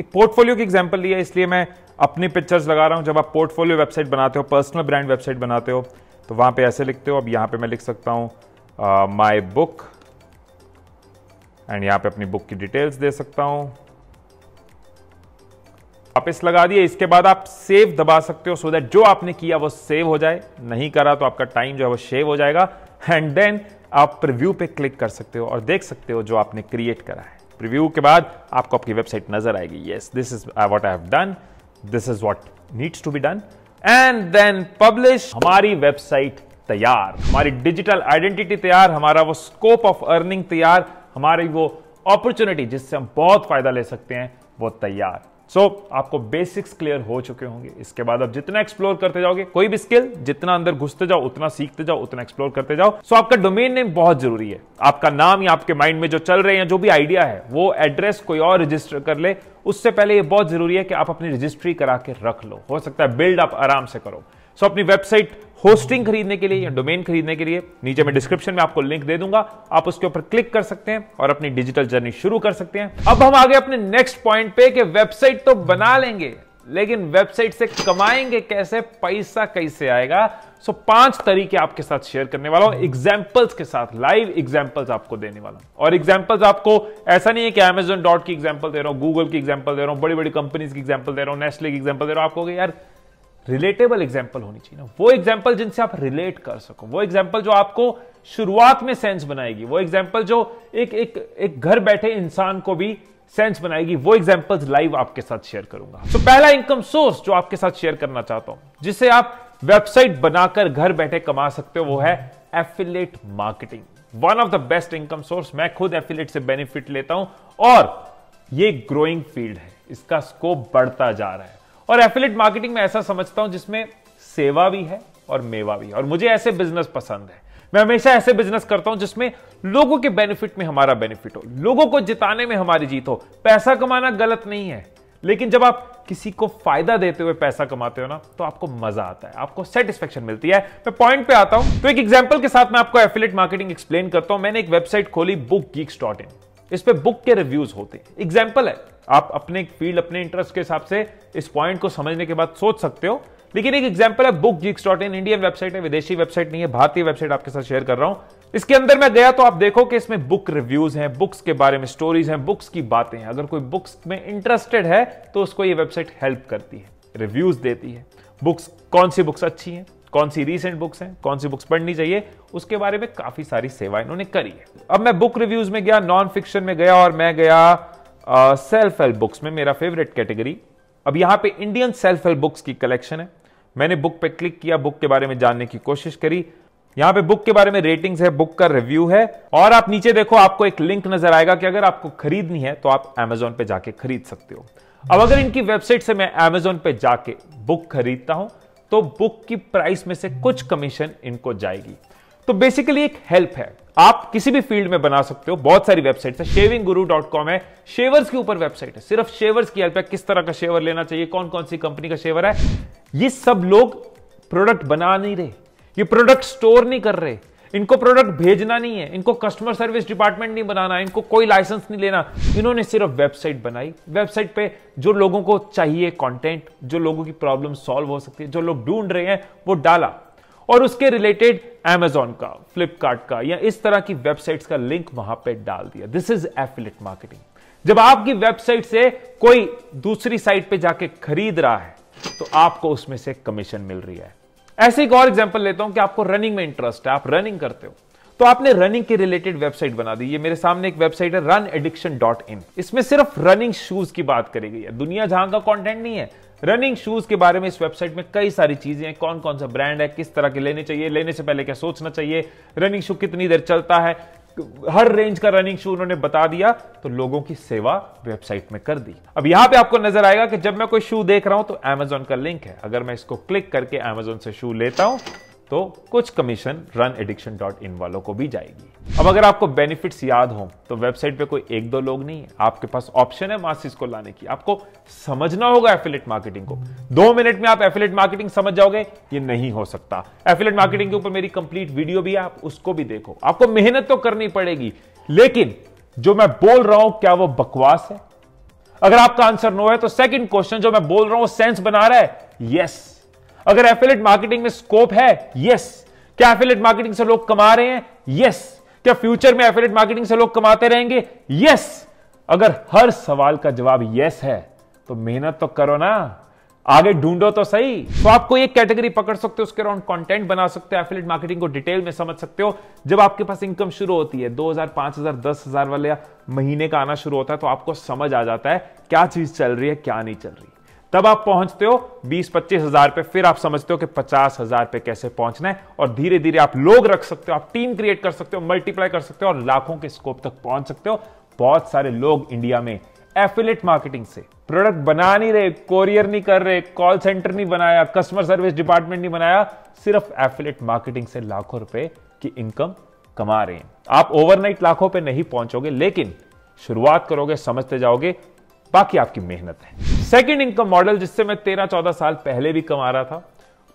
एक पोर्टफोलियो की एग्जांपल लिया इसलिए मैं अपनी पिक्चर्स लगा रहा हूँ। जब आप पोर्टफोलियो वेबसाइट बनाते हो, पर्सनल ब्रांड वेबसाइट बनाते हो तो वहाँ पे ऐसे लिखते हो। अब यहाँ पे मैं लिख सकता हूँ माय बुक एंड यहाँ पे अपनी बुक की डिटेल्स दे सकता हूँ। वापस लगा दिए। इसके बाद आप सेव दबा सकते हो सो दैट जो आपने किया वो सेव हो जाए, नहीं करा तो आपका टाइम जो है वो सेव हो जाएगा। एंड देन आप प्रीव्यू पे क्लिक कर सकते हो और देख सकते हो जो आपने क्रिएट करा है। प्रीव्यू के बाद आपको आपकी वेबसाइट नजर आएगी। Yes, this is what I have done, this is what needs to be done and then publish. हमारी वेबसाइट तैयार, हमारी डिजिटल आइडेंटिटी तैयार, हमारा वो स्कोप ऑफ अर्निंग तैयार, हमारी वो अपॉर्चुनिटी जिससे हम बहुत फायदा ले सकते हैं वो तैयार। सो आपको बेसिक्स क्लियर हो चुके होंगे। इसके बाद आप जितना एक्सप्लोर करते जाओगे, कोई भी स्किल जितना अंदर घुसते जाओ उतना सीखते जाओ, उतना एक्सप्लोर करते जाओ। सो आपका डोमेन नेम बहुत जरूरी है। आपका नाम या आपके माइंड में जो चल रहे हैं, जो भी आइडिया है, वो एड्रेस कोई और रजिस्टर कर ले उससे पहले ये बहुत जरूरी है कि आप अपनी रजिस्ट्री करा के रख लो। हो सकता है बिल्ड आप आराम से करो। सो अपनी वेबसाइट होस्टिंग खरीदने के लिए या डोमेन खरीदने के लिए नीचे में डिस्क्रिप्शन में आपको लिंक दे दूंगा, आप उसके ऊपर क्लिक कर सकते हैं और अपनी डिजिटल जर्नी शुरू कर सकते हैं। अब हम आगे अपने नेक्स्ट पॉइंट पे कि वेबसाइट तो बना लेंगे लेकिन वेबसाइट से कमाएंगे कैसे, पैसा कैसे आएगा। सो 5 तरीके आपके साथ शेयर करने वाला हूं, एग्जाम्पल्स के साथ, लाइव एग्जाम्पल्स आपको देने वाला हूं। और एग्जाम्पल्स आपको ऐसा नहीं है कि Amazon डॉट की एग्जाम्पल दे रहा हूं, गूगल की एग्जाम्पल दे रहा हूं, बड़ी बड़ी कंपनीज की एग्जाम्पल दे रहा हूं, नेस्ले की एग्जाम्पल दे रहा हूं। आपको यार रिलेटेबल एग्जाम्पल होनी चाहिए ना, वो एग्जाम्पल जिनसे आप रिलेट कर सको, वो एग्जाम्पल जो आपको शुरुआत में सेंस बनाएगी, वो एग्जाम्पल जो एक घर बैठे इंसान को भी सेंस बनाएगी, वो एग्जाम्पल्स लाइव आपके साथ शेयर करूंगा। तो पहला इनकम सोर्स जो आपके साथ शेयर करना चाहता हूं जिसे आप वेबसाइट बनाकर घर बैठे कमा सकते हो वो है affiliate marketing. One of the best income source. मैं खुद एफिलेट से बेनिफिट लेता हूं और ये ग्रोइंग फील्ड है, इसका स्कोप बढ़ता जा रहा है। और एफिलेट मार्केटिंग में ऐसा समझता हूं जिसमें सेवा भी है और मेवा भी है। और मुझे ऐसे बिजनेस पसंद है। मैं हमेशा ऐसे बिजनेस करता हूं जिसमें लोगों के बेनिफिट में हमारा बेनिफिट हो, लोगों को जिताने में हमारी जीत हो। पैसा कमाना गलत नहीं है लेकिन जब आप किसी को फायदा देते हुए पैसा कमाते हो ना तो आपको मजा आता है, आपको सेटिस्फेक्शन मिलती है। मैं पॉइंट पे आता हूं तो एक एग्जाम्पल के साथ मैं आपको एफिलेट मार्केटिंग एक्सप्लेन करता हूं। मैंने एक वेबसाइट खोली bookgeeks.in, इस पे बुक के रिव्यूज होते हैं। एग्जाम्पल है, आप अपने फील्ड अपने इंटरेस्ट के हिसाब से इस पॉइंट को समझने के बाद सोच सकते हो, लेकिन एक एग्जांपल है bookgeeks.in। इंडियन वेबसाइट है, विदेशी वेबसाइट नहीं है, भारतीय वेबसाइट आपके साथ शेयर कर रहा हूं। इसके अंदर मैं गया तो आप देखो कि इसमें बुक रिव्यूज हैं, बुक्स के बारे में स्टोरीज हैं, बुक्स की बातें हैं। अगर कोई बुक्स में इंटरेस्टेड है तो उसको ये वेबसाइट हेल्प करती है, रिव्यूज देती है, बुक्स कौन सी बुक्स अच्छी हैं, कौन सी रीसेंट बुक्स हैं, कौन सी बुक्स पढ़नी चाहिए, उसके बारे में काफी सारी सेवा इन्होंने करी है। अब मैं बुक रिव्यूज में गया, नॉन फिक्शन में गया और मैं गया सेल्फ हेल्प बुक्स में, मेरा फेवरेट कैटेगरी। अब यहां पे इंडियन सेल्फ हेल्प बुक्स की कलेक्शन है। मैंने बुक पे क्लिक किया, बुक के बारे में जानने की कोशिश करी। यहां पे बुक के बारे में रेटिंग्स है, बुक का रिव्यू है और आप नीचे देखो आपको एक लिंक नजर आएगा कि अगर आपको खरीदनी है तो आप Amazon पे जाके खरीद सकते हो। अब अगर इनकी वेबसाइट से मैं Amazon पे जाके बुक खरीदता हूं तो बुक की प्राइस में से कुछ कमीशन इनको जाएगी। तो बेसिकली एक हेल्प है, आप किसी भी फील्ड में बना सकते हो। बहुत सारी वेबसाइट है, shaving guru.com है, शेवर्स के ऊपर वेबसाइट है, सिर्फ शेवर्स की हेल्प है, किस तरह का शेवर लेना चाहिए, कौन कौन सी कंपनी का शेवर है। ये सब लोग प्रोडक्ट बना नहीं रहे, ये प्रोडक्ट स्टोर नहीं कर रहे, इनको प्रोडक्ट भेजना नहीं है, इनको कस्टमर सर्विस डिपार्टमेंट नहीं बनाना, इनको कोई लाइसेंस नहीं लेना। इन्होंने सिर्फ वेबसाइट बनाई। वेबसाइट पे जो लोगों को चाहिए कंटेंट, जो लोगों की प्रॉब्लम सॉल्व हो सकती है, जो लोग ढूंढ रहे हैं वो डाला और उसके रिलेटेड Amazon का, Flipkart का या इस तरह की वेबसाइट्स का लिंक वहां पे डाल दिया। This is affiliate marketing. जब आपकी वेबसाइट से कोई दूसरी साइट पे जाके खरीद रहा है तो आपको उसमें से कमीशन मिल रही है। ऐसे एक और एग्जांपल लेता हूं कि आपको रनिंग में इंटरेस्ट है, आप रनिंग करते हो तो आपने रनिंग के रिलेटेड वेबसाइट बना दी। ये मेरे सामने एक वेबसाइट है runaddiction.in, इसमें सिर्फ रनिंग शूज की बात करी गई है, दुनिया जहां का कंटेंट नहीं है, रनिंग शूज के बारे में। इस वेबसाइट में कई सारी चीजें हैं, कौन कौन सा ब्रांड है, किस तरह के लेने चाहिए, लेने से पहले क्या सोचना चाहिए, रनिंग शू कितनी देर चलता है, हर रेंज का रनिंग शू उन्होंने बता दिया, तो लोगों की सेवा वेबसाइट में कर दी। अब यहां पे आपको नजर आएगा कि जब मैं कोई शू देख रहा हूं तो Amazon का लिंक है, अगर मैं इसको क्लिक करके Amazon से शू लेता हूं तो कुछ कमीशन runaddiction.in वालों को भी जाएगी। अब अगर आपको बेनिफिट्स याद हो तो वेबसाइट पे कोई एक दो लोग नहीं है, आपके पास ऑप्शन है मासिस को लाने की। आपको समझना होगा एफिलिएट मार्केटिंग को। 2 मिनट में आप एफिलिएट मार्केटिंग समझ जाओगे, ये नहीं हो सकता। एफिलिएट मार्केटिंग के ऊपर मेरी कंप्लीट वीडियो भी है, आप उसको भी देखो। आपको मेहनत तो करनी पड़ेगी, लेकिन जो मैं बोल रहा हूं क्या वो बकवास है? अगर आपका आंसर नो है तो सेकेंड क्वेश्चन, जो मैं बोल रहा हूं वो सेंस बना रहा है? यस। अगर एफिलिएट मार्केटिंग में स्कोप है? यस। क्या एफिलिएट मार्केटिंग से लोग कमा रहे हैं? यस। क्या फ्यूचर में एफिलिएट मार्केटिंग से लोग कमाते रहेंगे? यस। अगर हर सवाल का जवाब यस है तो मेहनत तो करो ना, आगे ढूंढो तो सही। तो आपको एक कैटेगरी पकड़ सकते हो, उसके अराउंड कंटेंट बना सकते हो, एफिलिएट मार्केटिंग को डिटेल में समझ सकते हो। जब आपके पास इनकम शुरू होती है 2000, 5000, 10000 वाले महीने का आना शुरू होता है, तो आपको समझ आ जाता है क्या चीज चल रही है क्या नहीं चल रही है। तब आप पहुंचते हो 20-25 हजार पे, फिर आप समझते हो कि 50 हजार पे कैसे पहुंचना है, और धीरे धीरे आप लोग रख सकते हो, आप टीम क्रिएट कर सकते हो, मल्टीप्लाई कर सकते हो और लाखों के स्कोप तक पहुंच सकते हो। बहुत सारे लोग इंडिया में एफिलिएट मार्केटिंग से प्रोडक्ट बना नहीं रहे, कोरियर नहीं कर रहे, कॉल सेंटर नहीं बनाया, कस्टमर सर्विस डिपार्टमेंट नहीं बनाया, सिर्फ एफिलिएट मार्केटिंग से लाखों रुपए की इनकम कमा रहे हैं। आप ओवरनाइट लाखों पे नहीं पहुंचोगे, लेकिन शुरुआत करोगे, समझते जाओगे, बाकी आपकी मेहनत है। सेकंड इनकम मॉडल, जिससे मैं 13-14 साल पहले भी कमा रहा था,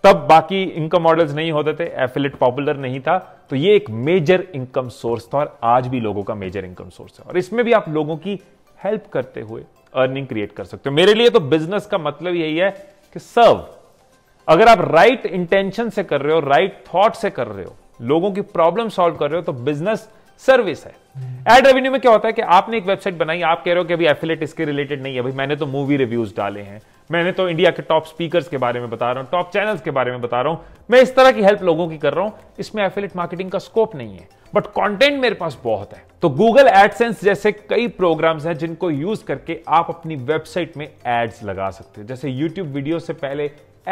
तब बाकी इनकम मॉडल्स नहीं होते थे, एफिलिएट पॉपुलर नहीं था, तो ये एक मेजर इनकम सोर्स था और आज भी लोगों का मेजर इनकम सोर्स है। और इसमें भी आप लोगों की हेल्प करते हुए अर्निंग क्रिएट कर सकते हो। मेरे लिए तो बिजनेस का मतलब यही है कि सर्व। अगर आप राइट इंटेंशन से कर रहे हो, राइट थॉट से कर रहे हो, लोगों की प्रॉब्लम सॉल्व कर रहे हो, तो बिजनेस सर्विस है। एड रेवेन्यू में क्या होता है कि आपने एक वेबसाइट बनाई, आप कह रहे हो कि अभी एफिलिएट इसके रिलेटेड नहीं है, भाई मैंने तो मूवी रिव्यूज डाले हैं, मैंने तो इंडिया के टॉप स्पीकर्स के बारे में बता रहा हूं, टॉप चैनल्स के बारे में बता रहा हूं, मैं इस तरह की हेल्प लोगों की कर रहा हूं, इसमें एफिलिएट मार्केटिंग का स्कोप नहीं है, बट कंटेंट मेरे पास बहुत है। तो गूगल एडसेंस जैसे कई प्रोग्राम्स हैं जिनको यूज करके आप अपनी वेबसाइट में एड्स लगा सकते हो। जैसे यूट्यूब वीडियो से पहले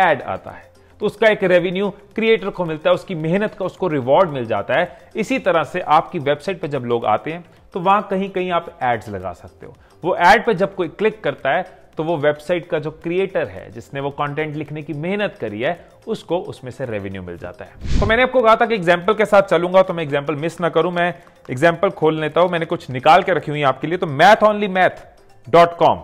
एड आता है तो उसका एक रेवेन्यू क्रिएटर को मिलता है, उसकी मेहनत का उसको रिवॉर्ड मिल जाता है। इसी तरह से आपकी वेबसाइट पर जब लोग आते हैं तो वहां कहीं कहीं आप एड्स लगा सकते हो। वो एड पर जब कोई क्लिक करता है तो वो वेबसाइट का जो क्रिएटर है, जिसने वो कंटेंट लिखने की मेहनत करी है, उसको उसमें से रेवेन्यू मिल जाता है। तो मैंने आपको कहा था कि एग्जाम्पल के साथ चलूंगा, तो मैं एग्जाम्पल मिस ना करूं, मैं एग्जाम्पल खोल लेता हूं। मैंने कुछ निकाल के रखी हुई है आपके लिए। तो mathonlymath.com,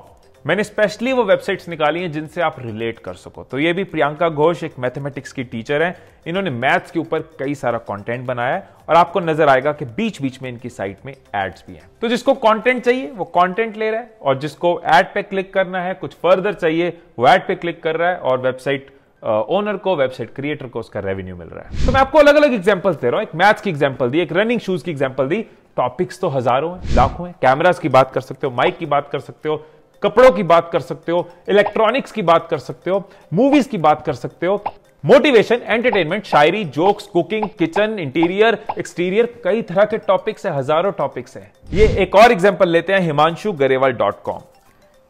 मैंने स्पेशली वो वेबसाइट्स निकाली हैं जिनसे आप रिलेट कर सको। तो ये भी प्रियंका घोष एक मैथमेटिक्स की टीचर हैं, इन्होंने मैथ्स के ऊपर कई सारा कंटेंट बनाया है और आपको नजर आएगा कि बीच बीच में इनकी साइट में एड्स भी हैं। तो जिसको कंटेंट चाहिए वो कंटेंट ले रहा है, और जिसको एड पे क्लिक करना है, कुछ फर्दर चाहिए, वो एड पे क्लिक कर रहा है और वेबसाइट ओनर को, वेबसाइट क्रिएटर को उसका रेवेन्यू मिल रहा है। तो मैं आपको अलग अलग एग्जाम्पल्स दे रहा हूं। एक मैथ्स की एग्जाम्पल दी, एक रनिंग शूज की एग्जाम्पल दी। टॉपिक्स तो हजारों हैं, लाखों हैं। कैमरास की बात कर सकते हो, माइक की बात कर सकते हो, कपड़ों की बात कर सकते हो, इलेक्ट्रॉनिक्स की बात कर सकते हो, मूवीज की बात कर सकते हो, मोटिवेशन, एंटरटेनमेंट, शायरी, jokes, cooking, kitchen, interior, exterior, कई तरह के टॉपिक्स है, हजारों टॉपिक्स है। ये एक और एग्जांपल लेते हैं हिमांशु गरेवाल.com।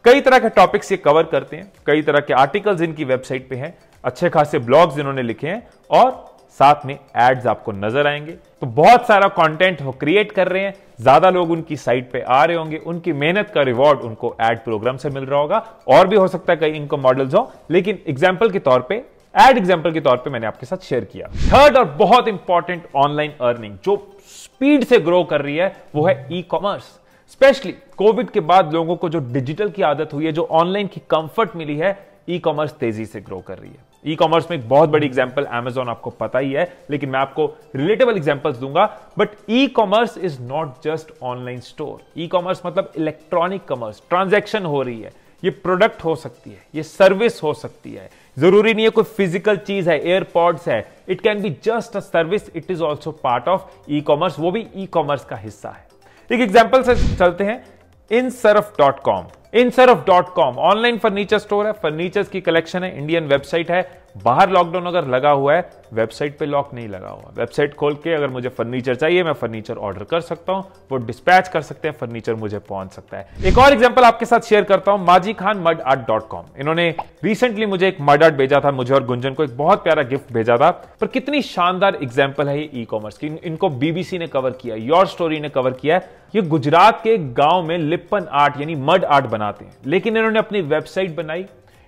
कई तरह के टॉपिक्स ये कवर करते हैं, कई तरह के आर्टिकल्स इनकी वेबसाइट पे हैं, अच्छे खासे ब्लॉग्स इन्होंने लिखे हैं और साथ में एड्स आपको नजर आएंगे। तो बहुत सारा कंटेंट वो क्रिएट कर रहे हैं, ज्यादा लोग उनकी साइट पे आ रहे होंगे, उनकी मेहनत का रिवॉर्ड उनको एड प्रोग्राम से मिल रहा होगा। और भी हो सकता है कई इनकम मॉडल्स हो, लेकिन एग्जाम्पल के तौर पे, एड एग्जाम्पल के तौर पे मैंने आपके साथ शेयर किया। थर्ड और बहुत इंपॉर्टेंट ऑनलाइन अर्निंग जो स्पीड से ग्रो कर रही है वो है ई कॉमर्स। स्पेशली कोविड के बाद लोगों को जो डिजिटल की आदत हुई है, जो ऑनलाइन की कंफर्ट मिली है, ई कॉमर्स तेजी से ग्रो कर रही है। ई कॉमर्स में एक बहुत बड़ी एग्जांपल Amazon आपको पता ही है, लेकिन मैं आपको रिलेटेबल एग्जांपल्स दूंगा। But e commerce is not just online store. E commerce मतलब इलेक्ट्रॉनिक कॉमर्स, ट्रांजैक्शन हो रही है, ये प्रोडक्ट हो सकती है, ये सर्विस हो सकती है। जरूरी नहीं है कोई फिजिकल चीज है, एयरपॉड्स है, it can be just a service, it is also part of e commerce, वो भी ई कॉमर्स का हिस्सा है। एक एग्जाम्पल से चलते हैं, Inserof.com। ऑनलाइन फर्नीचर स्टोर है, फर्नीचर्स की कलेक्शन है, इंडियन वेबसाइट है, बाहर लॉकडाउन अगर लगा हुआ है, वेबसाइट पे लॉक नहीं लगा हुआ। वेबसाइट खोल के अगर मुझे फर्नीचर चाहिए, मैं फर्नीचर ऑर्डर कर सकता हूँ, वो डिस्पैच कर सकते हैं, फर्नीचर मुझे पहुंच सकता है। एक और एग्जांपल आपके साथ शेयर करता हूँ, माजी खान मड आर्ट.com। इन्होंने रिसेंटली मुझे एक मड आर्ट भेजा था, मुझे और गुंजन को एक बहुत प्यारा गिफ्ट भेजा था। पर कितनी शानदार एग्जाम्पल है ये ई कॉमर्स की। इनको BBC ने कवर किया, योर स्टोरी ने कवर किया है। ये गुजरात के गाँव में लिप्पन आर्ट यानी मड आर्ट बनाते हैं, लेकिन इन्होंने अपनी वेबसाइट बनाई,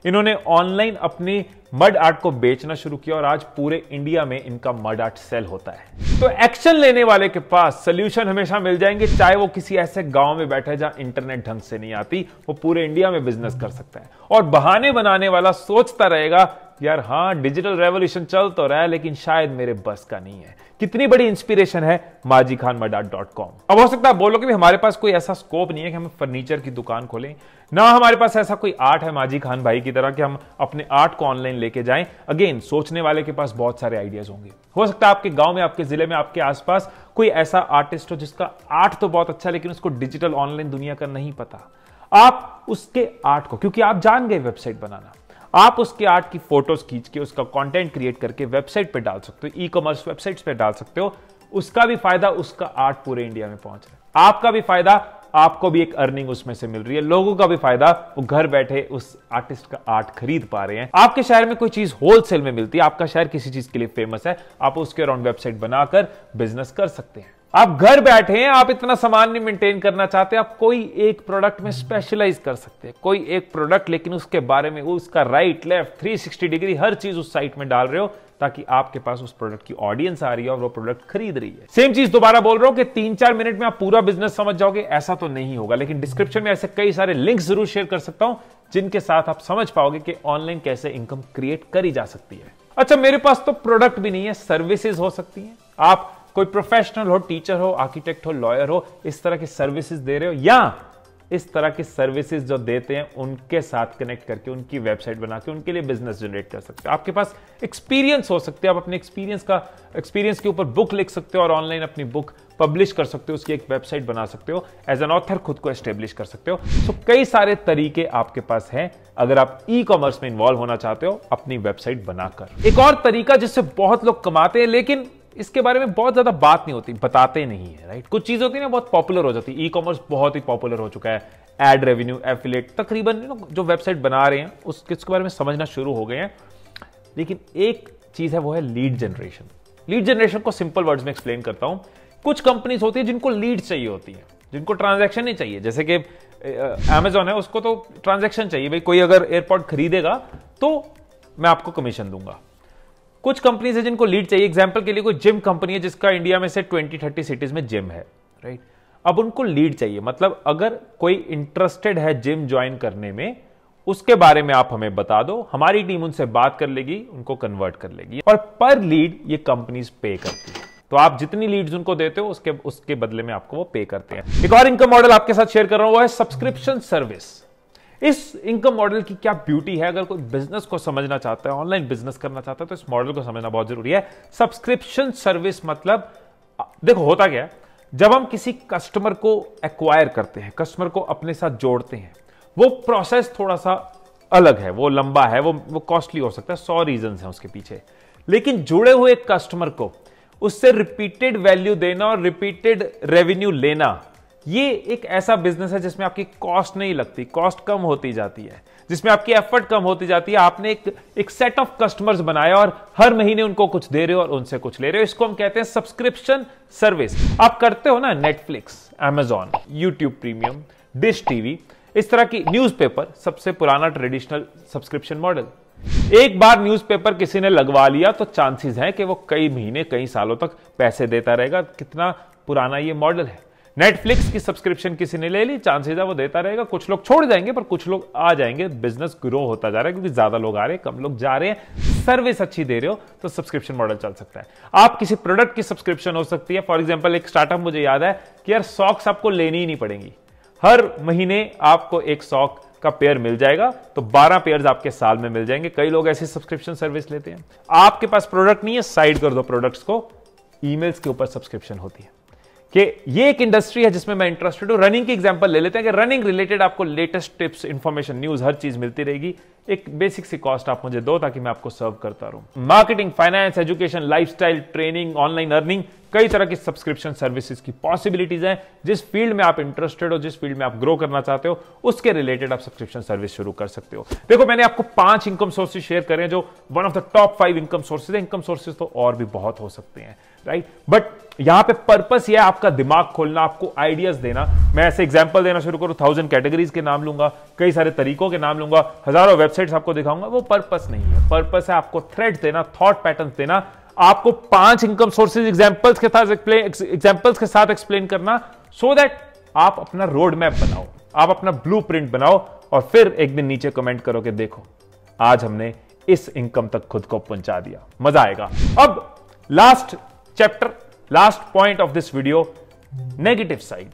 इन्होंने ऑनलाइन अपने मड आर्ट को बेचना शुरू किया और आज पूरे इंडिया में इनका मड आर्ट सेल होता है। तो एक्शन लेने वाले के पास सोल्यूशन हमेशा मिल जाएंगे, चाहे वो किसी ऐसे गांव में बैठा है जहां इंटरनेट ढंग से नहीं आती, वो पूरे इंडिया में बिजनेस कर सकता है। और बहाने बनाने वाला सोचता रहेगा, यार हाँ डिजिटल रेवोल्यूशन चल तो रहा है, लेकिन शायद मेरे बस का नहीं है। कितनी बड़ी इंस्पिरेशन है माजी खान मडार.com। अब हो सकता है बोलो कि हमारे पास कोई ऐसा स्कोप नहीं है कि हम फर्नीचर की दुकान खोलें, ना हमारे पास ऐसा कोई आर्ट है माजी खान भाई की तरह कि हम अपने आर्ट को ऑनलाइन लेके जाएं। अगेन, सोचने वाले के पास बहुत सारे आइडियाज होंगे। हो सकता है आपके गांव में, आपके जिले में, आपके आसपास कोई ऐसा आर्टिस्ट हो जिसका आर्ट तो बहुत अच्छा है, लेकिन उसको डिजिटल ऑनलाइन दुनिया का नहीं पता। आप उसके आर्ट को, क्योंकि आप जान गए वेबसाइट बनाना, आप उसके आर्ट की फोटोज खींच के उसका कंटेंट क्रिएट करके वेबसाइट पे डाल सकते हो, ई कॉमर्स वेबसाइट्स पे डाल सकते हो। उसका भी फायदा, उसका आर्ट पूरे इंडिया में पहुंच रहा है, आपका भी फायदा, आपको भी एक अर्निंग उसमें से मिल रही है, लोगों का भी फायदा, वो घर बैठे उस आर्टिस्ट का आर्ट खरीद पा रहे हैं। आपके शहर में कोई चीज होलसेल में मिलती है, आपका शहर किसी चीज के लिए फेमस है, आप उसके अराउंड वेबसाइट बनाकर बिजनेस कर सकते हैं। आप घर बैठे हैं, आप इतना सामान नहीं मेंटेन करना चाहते, आप कोई एक प्रोडक्ट में स्पेशलाइज कर सकते हैं, कोई एक प्रोडक्ट, लेकिन उसके बारे में, उसका राइट लेफ्ट 360 डिग्री हर चीज उस साइट में डाल रहे हो, ताकि आपके पास उस प्रोडक्ट की ऑडियंस आ रही है और वो प्रोडक्ट खरीद रही है। सेम चीज दोबारा बोल रहा हूं कि 3-4 मिनट में आप पूरा बिजनेस समझ जाओगे, ऐसा तो नहीं होगा, लेकिन डिस्क्रिप्शन में ऐसे कई सारे लिंक्स जरूर शेयर कर सकता हूं जिनके साथ आप समझ पाओगे कि ऑनलाइन कैसे इनकम क्रिएट करी जा सकती है। अच्छा, मेरे पास तो प्रोडक्ट भी नहीं है, सर्विसेज हो सकती है। आप कोई प्रोफेशनल हो, टीचर हो, आर्किटेक्ट हो, लॉयर हो, इस तरह की सर्विसेज दे रहे हो, या इस तरह की सर्विसेज जो देते हैं उनके साथ कनेक्ट करके उनकी वेबसाइट बना के उनके लिए बिजनेस जनरेट कर सकते हो। आपके पास एक्सपीरियंस हो सकते हैं, आप अपने एक्सपीरियंस के ऊपर बुक लिख सकते हो और ऑनलाइन अपनी बुक पब्लिश कर सकते हो, उसकी एक वेबसाइट बना सकते हो, एज एन ऑथर खुद को एस्टेब्लिश कर सकते हो। तो कई सारे तरीके आपके पास हैं अगर आप ई कॉमर्स में इन्वॉल्व होना चाहते हो अपनी वेबसाइट बनाकर। एक और तरीका जिससे बहुत लोग कमाते हैं, लेकिन इसके बारे में बहुत ज्यादा बात नहीं होती, बताते नहीं है, राइट। कुछ चीज होती है ना, बहुत पॉपुलर हो जाती है। ई कॉमर्स बहुत ही पॉपुलर हो चुका है, एड रेवेन्यू, एफिलेट, तकरीबन जो वेबसाइट बना रहे हैं उसके बारे में समझना शुरू हो गए हैं। लेकिन एक चीज है, वो है लीड जनरेशन। लीड जनरेशन को सिंपल वर्ड्स में एक्सप्लेन करता हूं। कुछ कंपनीज होती है जिनको लीड चाहिए होती है, जिनको ट्रांजेक्शन नहीं चाहिए। जैसे कि अमेजॉन है, उसको तो ट्रांजेक्शन चाहिए, भाई कोई अगर एयरपोर्ट खरीदेगा तो मैं आपको कमीशन दूंगा। कुछ कंपनीज है जिनको लीड चाहिए। एग्जाम्पल के लिए कोई जिम कंपनी है जिसका इंडिया में से 20-30 सिटीज में जिम है, राइट। अब उनको लीड चाहिए, मतलब अगर कोई इंटरेस्टेड है जिम ज्वाइन करने में, उसके बारे में आप हमें बता दो, हमारी टीम उनसे बात कर लेगी, उनको कन्वर्ट कर लेगी। और पर लीड ये कंपनीज पे करती है, तो आप जितनी लीड्स उनको देते हो उसके बदले में आपको वो पे करते हैं। एक और इनकम मॉडल आपके साथ शेयर कर रहा हूं, वो है सब्सक्रिप्शन सर्विस। इस इनकम मॉडल की क्या ब्यूटी है, अगर कोई बिजनेस को समझना चाहता है, ऑनलाइन बिजनेस करना चाहता है, तो इस मॉडल को समझना बहुत जरूरी है। सब्सक्रिप्शन सर्विस मतलब देखो होता क्या है, जब हम किसी कस्टमर को एक्वायर करते हैं, कस्टमर को अपने साथ जोड़ते हैं, वो प्रोसेस थोड़ा सा अलग है, वो लंबा है, वो कॉस्टली हो सकता है, 100 रीजंस हैं उसके पीछे। लेकिन जुड़े हुए एक कस्टमर को उससे रिपीटेड वैल्यू देना और रिपीटेड रेवेन्यू लेना, ये एक ऐसा बिजनेस है जिसमें आपकी कॉस्ट नहीं लगती, कॉस्ट कम होती जाती है, जिसमें आपकी एफर्ट कम होती जाती है। आपने एक सेट ऑफ कस्टमर्स बनाया और हर महीने उनको कुछ दे रहे हो और उनसे कुछ ले रहे हो। इसको हम कहते हैं सब्सक्रिप्शन सर्विस। आप करते हो ना Netflix, Amazon, YouTube premium, dish TV, इस तरह की, न्यूज़पेपर सबसे पुराना ट्रेडिशनल सब्सक्रिप्शन मॉडल। एक बार न्यूज़पेपर किसी ने लगवा लिया तो चांसेस हैं कि वो कई महीने, कई सालों तक पैसे देता रहेगा। कितना पुराना ये मॉडल है। नेटफ्लिक्स की सब्सक्रिप्शन किसी ने ले ली, चांसेस है वो देता रहेगा। कुछ लोग छोड़ जाएंगे पर कुछ लोग आ जाएंगे। बिजनेस ग्रो होता जा रहा है क्योंकि ज्यादा लोग आ रहे हैं, कम लोग जा रहे हैं। सर्विस अच्छी दे रहे हो तो सब्सक्रिप्शन मॉडल चल सकता है। आप किसी प्रोडक्ट की सब्सक्रिप्शन हो सकती है। फॉर एग्जाम्पल, एक स्टार्टअप मुझे याद है कि यार सॉक्स आपको लेनी ही नहीं पड़ेंगी, हर महीने आपको एक सॉक का पेयर मिल जाएगा, तो 12 पेयर्स आपके साल में मिल जाएंगे। कई लोग ऐसी सब्सक्रिप्शन सर्विस लेते हैं। आपके पास प्रोडक्ट नहीं है, साइड कर दो प्रोडक्ट्स को, ईमेल्स के ऊपर सब्सक्रिप्शन होती है। कि ये एक इंडस्ट्री है जिसमें मैं इंटरेस्टेड हूं। रनिंग की एग्जांपल ले लेते हैं कि रनिंग रिलेटेड आपको लेटेस्ट टिप्स, इंफॉर्मेशन, न्यूज, हर चीज मिलती रहेगी। एक बेसिक सी कॉस्ट आप मुझे दो ताकि मैं आपको सर्व करता रहूं। Marketing, finance, education, lifestyle, training, online earning, कई तरह की सब्सक्रिप्शन सर्विसेज की पॉसिबिलिटीज हैं। जिस फील्ड में आप इंटरेस्टेड हो, जिस फील्ड में आप ग्रो करना चाहते हो, उसके रिलेटेड आप सब्सक्रिप्शन सर्विस शुरू कर सकते हो। देखो, मैंने आपको 5 इनकम सोर्सेज शेयर करें जो one of the top 5 income sources है। इनकम सोर्सेज तो और भी बहुत हो सकते हैं, राइट, बट यहां पे पर्पस ये है आपका दिमाग खोलना, आपको आइडियाज देना। मैं ऐसे एग्जाम्पल देना शुरू करूं, 1000 कैटेगरीज के नाम लूंगा, कई सारे तरीकों के नाम लूंगा, हजारों वेबसाइट्स आपको दिखाऊंगा, वो पर्पस नहीं है। पर्पस है आपको थ्रेड देना, थॉट पैटर्न देना, आपको 5 इनकम सोर्सेज एग्जाम्पल्स के साथ एक्सप्लेन करना, सो दैट आप अपना रोड मैप बनाओ, आप अपना ब्लूप्रिंट बनाओ, और फिर एक दिन नीचे कमेंट करो कि देखो आज हमने इस इनकम तक खुद को पहुंचा दिया। मजा आएगा। अब last chapter, last point of this video, negative side.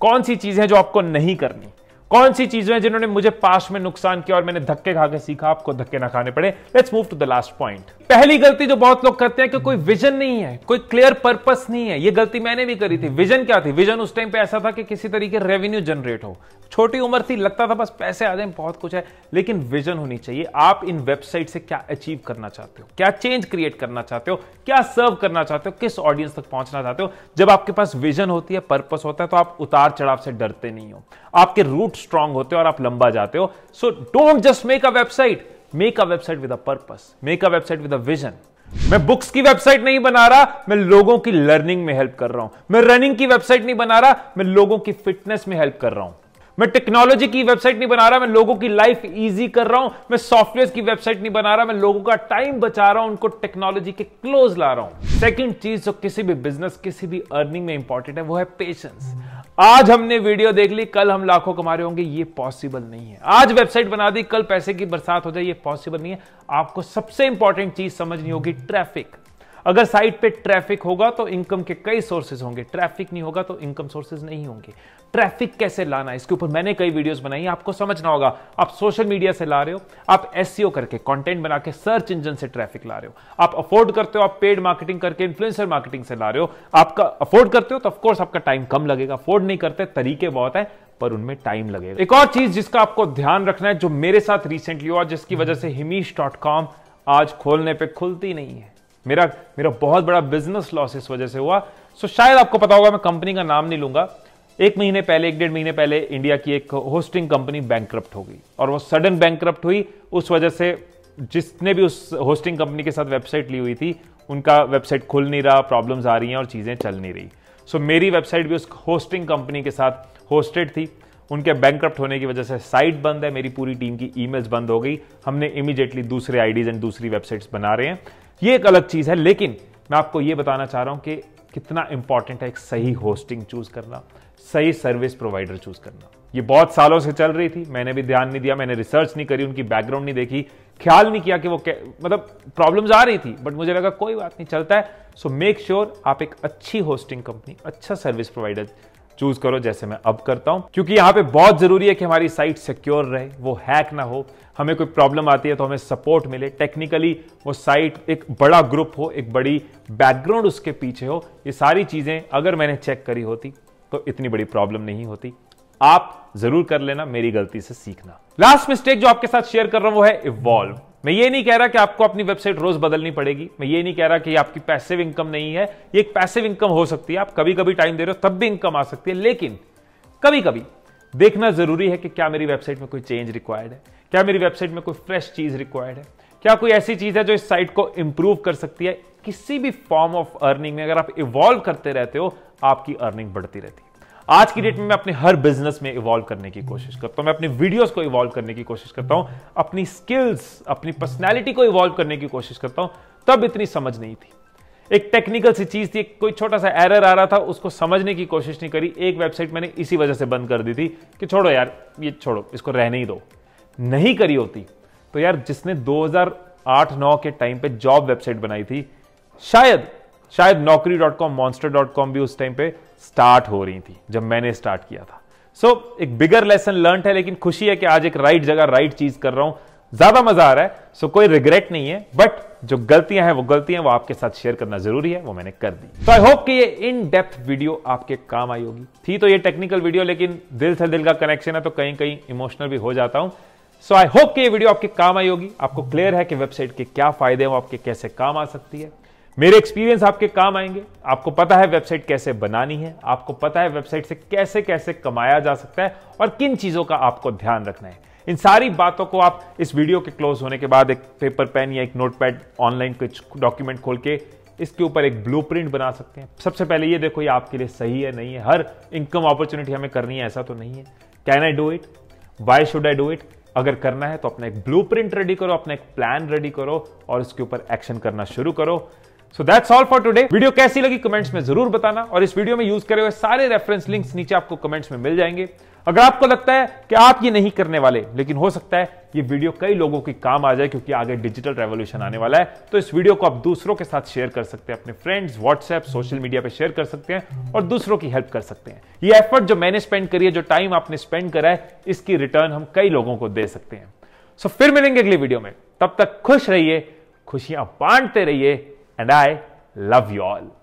कौन सी चीजें जो आपको नहीं करनी, कौन सी चीजें जिन्होंने मुझे पास में नुकसान किया और मैंने धक्के खा के सीखा, आपको धक्के ना खाने पड़े। Let's move to the last point. पहली गलती जो बहुत लोग करते हैं कि कोई विजन नहीं है, कोई क्लियर पर्पस नहीं है। ये गलती मैंने भी करी थी। विजन क्या थी? विजन उस टाइम पे ऐसा था कि किसी तरीके रेवेन्यू जनरेट हो। छोटी उम्र थी, लगता था बस पैसे आ जाए बहुत कुछ है, लेकिन विजन होनी चाहिए। आप इन वेबसाइट से क्या अचीव करना चाहते हो, क्या चेंज क्रिएट करना चाहते हो, क्या सर्व करना चाहते हो, किस ऑडियंस तक पहुंचना चाहते हो। जब आपके पास विजन होती है, पर्पस होता है, तो आप उतार चढ़ाव से डरते नहीं हो, आपके रूट स्ट्रांग होते हो और आप लंबा जाते हो। So don't just make a website, make a website with a purpose, make a website with a vision. मैं बुक्स की वेबसाइट नहीं बना रहा, मैं लोगों की लर्निंग में हेल्प कर रहा हूं। मैं रनिंग की वेबसाइट नहीं बना रहा, मैं लोगों की फिटनेस में हेल्प कर रहा हूं। मैं टेक्नोलॉजी की वेबसाइट नहीं बना रहा, मैं लोगों की लाइफ इजी कर रहा हूं। मैं सॉफ्टवेयर की वेबसाइट नहीं बना रहा, मैं लोगों का टाइम बचा रहा हूं, उनको टेक्नोलॉजी के क्लोज ला रहा हूं। सेकंड चीज जो किसी भी बिजनेस, किसी भी अर्निंग में इंपॉर्टेंट है, वो है पेशेंस। आज हमने वीडियो देख ली, कल हम लाखों कमा रहे होंगे, ये पॉसिबल नहीं है। आज वेबसाइट बना दी, कल पैसे की बरसात हो जाए, ये पॉसिबल नहीं है। आपको सबसे इंपॉर्टेंट चीज समझनी होगी, ट्रैफिक। अगर साइट पे ट्रैफिक होगा तो इनकम के कई सोर्सेज होंगे, ट्रैफिक नहीं होगा तो इनकम सोर्सेज नहीं होंगे। ट्रैफिक कैसे लाना है, इसके ऊपर मैंने कई वीडियोस बनाई, आपको समझना होगा। आप सोशल मीडिया से ला रहे हो, आप एसईओ करके, कंटेंट बना के सर्च इंजन से ट्रैफिक ला रहे हो, आप अफोर्ड करते हो, आप पेड मार्केटिंग करके, इन्फ्लुएंसर मार्केटिंग से ला रहे हो। आपका अफोर्ड करते हो तो ऑफकोर्स आपका टाइम कम लगेगा, अफोर्ड नहीं करते तरीके बहुत है पर उनमें टाइम लगेगा। एक और चीज जिसका आपको ध्यान रखना है, जो मेरे साथ रिसेंटली हुआ, जिसकी वजह से himeesh.com आज खोलने पर खुलती नहीं है। मेरा बहुत बड़ा बिजनेस लॉस इस वजह से हुआ। सो शायद आपको पता होगा, मैं कंपनी का नाम नहीं लूंगा, एक डेढ़ महीने पहले इंडिया की एक होस्टिंग कंपनी बैंकक्रप्ट हो गई, और वो सडन बैंकक्रप्ट हुई। उस वजह से जिसने भी उस होस्टिंग कंपनी के साथ वेबसाइट ली हुई थी, उनका वेबसाइट खुल नहीं रहा, प्रॉब्लम्स आ रही हैं और चीज़ें चल नहीं रही। सो मेरी वेबसाइट भी उस होस्टिंग कंपनी के साथ होस्टेड थी, उनके बैंकक्रप्ट होने की वजह से साइट बंद है, मेरी पूरी टीम की ईमेल्स बंद हो गई। हमने इमीडिएटली दूसरे आईडीज एंड दूसरी वेबसाइट्स बना रहे हैं, ये एक अलग चीज़ है। लेकिन मैं आपको ये बताना चाह रहा हूँ कि कितना इंपॉर्टेंट है एक सही होस्टिंग चूज करना, सही सर्विस प्रोवाइडर चूज करना। ये बहुत सालों से चल रही थी, मैंने भी ध्यान नहीं दिया, मैंने रिसर्च नहीं करी, उनकी बैकग्राउंड नहीं देखी, ख्याल नहीं किया कि वो मतलब प्रॉब्लम्स आ रही थी, बट मुझे लगा कोई बात नहीं, चलता है। सो मेक श्योर आप एक अच्छी होस्टिंग कंपनी, अच्छा सर्विस प्रोवाइडर चूज करो, जैसे मैं अब करता हूं, क्योंकि यहां पे बहुत जरूरी है कि हमारी साइट सिक्योर रहे, वो हैक ना हो, हमें कोई प्रॉब्लम आती है तो हमें सपोर्ट मिले टेक्निकली, वो साइट एक बड़ा ग्रुप हो, एक बड़ी बैकग्राउंड उसके पीछे हो। ये सारी चीजें अगर मैंने चेक करी होती तो इतनी बड़ी प्रॉब्लम नहीं होती। आप जरूर कर लेना, मेरी गलती से सीखना। लास्ट मिस्टेक जो आपके साथ शेयर कर रहा हूं वो है इवॉल्व। मैं ये नहीं कह रहा कि आपको अपनी वेबसाइट रोज बदलनी पड़ेगी, मैं ये नहीं कह रहा कि आपकी पैसिव इनकम नहीं है, ये एक पैसिव इनकम हो सकती है। आप कभी कभी टाइम दे रहे हो तब भी इनकम आ सकती है, लेकिन कभी कभी देखना जरूरी है कि क्या मेरी वेबसाइट में कोई चेंज रिक्वायर्ड है, क्या मेरी वेबसाइट में कोई फ्रेश चीज रिक्वायर्ड है, क्या कोई ऐसी चीज है जो इस साइट को इंप्रूव कर सकती है। किसी भी फॉर्म ऑफ अर्निंग में अगर आप इवॉल्व करते रहते हो, आपकी अर्निंग बढ़ती रहती है। आज की डेट में मैं अपने हर बिजनेस में इवॉल्व करने की कोशिश करता हूं, मैं अपने वीडियोस को इवॉल्व करने की कोशिश करता हूं, अपनी स्किल्स, अपनी पर्सनालिटी को इवॉल्व करने की कोशिश करता हूं। तब इतनी समझ नहीं थी, एक टेक्निकल सी चीज थी, कोई छोटा सा एरर आ रहा था, उसको समझने की कोशिश नहीं करी। एक वेबसाइट मैंने इसी वजह से बंद कर दी थी कि छोड़ो यार, ये छोड़ो, इसको रहने ही दो। नहीं करी होती तो यार, जिसने 2008-09 के टाइम पे जॉब वेबसाइट बनाई थी, शायद naukri.com, monster.com भी उस टाइम पे स्टार्ट हो रही थी जब मैंने स्टार्ट किया था। सो एक बिगर लेसन लर्न है, लेकिन खुशी है कि आज एक राइट जगह राइट चीज कर रहा हूं, ज्यादा मजा आ रहा है। सो कोई रिग्रेट नहीं है, बट जो गलतियां हैं, वो गलतियां वो आपके साथ शेयर करना जरूरी है, वो मैंने कर दी। तो आई होप कि ये इन डेप्थ वीडियो आपके काम आई होगी। थी तो ये टेक्निकल वीडियो, लेकिन दिल से दिल का कनेक्शन है तो कहीं कहीं इमोशनल भी हो जाता हूं। सो आई होप कि ये वीडियो आपके काम आई होगी, आपको क्लियर है कि वेबसाइट के क्या फायदे हैं, वो आपके कैसे काम आ सकती है। मेरे एक्सपीरियंस आपके काम आएंगे, आपको पता है वेबसाइट कैसे बनानी है, आपको पता है वेबसाइट से कैसे कैसे कमाया जा सकता है और किन चीज़ों का आपको ध्यान रखना है। इन सारी बातों को आप इस वीडियो के क्लोज होने के बाद एक पेपर पेन या एक नोटपैड ऑनलाइन कुछ डॉक्यूमेंट खोल के इसके ऊपर एक ब्लूप्रिंट बना सकते हैं। सबसे पहले ये देखो ये आपके लिए सही है नहीं है, हर इनकम अपॉर्चुनिटी हमें करनी है ऐसा तो नहीं है। Can I do it, why should I do it, अगर करना है तो अपना एक ब्लूप्रिंट रेडी करो, अपना एक प्लान रेडी करो और उसके ऊपर एक्शन करना शुरू करो। So that's all for today. Video कैसी लगी कमेंट्स में जरूर बताना और इस वीडियो में यूज करे हुए सारे रेफरेंस लिंक्स नीचे आपको कमेंट्स में मिल जाएंगे। अगर आपको लगता है कि आप ये नहीं करने वाले लेकिन हो सकता है ये वीडियो कई लोगों के काम आ जाए क्योंकि आगे डिजिटल रेवोल्यूशन आने वाला है, तो इस वीडियो को आप दूसरों के साथ शेयर कर सकते हैं, अपने फ्रेंड्स व्हाट्सएप सोशल मीडिया पे शेयर कर सकते हैं और दूसरों की हेल्प कर सकते हैं। ये एफर्ट जो मैंने स्पेंड करी है, जो टाइम आपने स्पेंड करा है, इसकी रिटर्न हम कई लोगों को दे सकते हैं। सो फिर मिलेंगे अगली वीडियो में, तब तक खुश रहिए, खुशियां बांटते रहिए, and I love you all.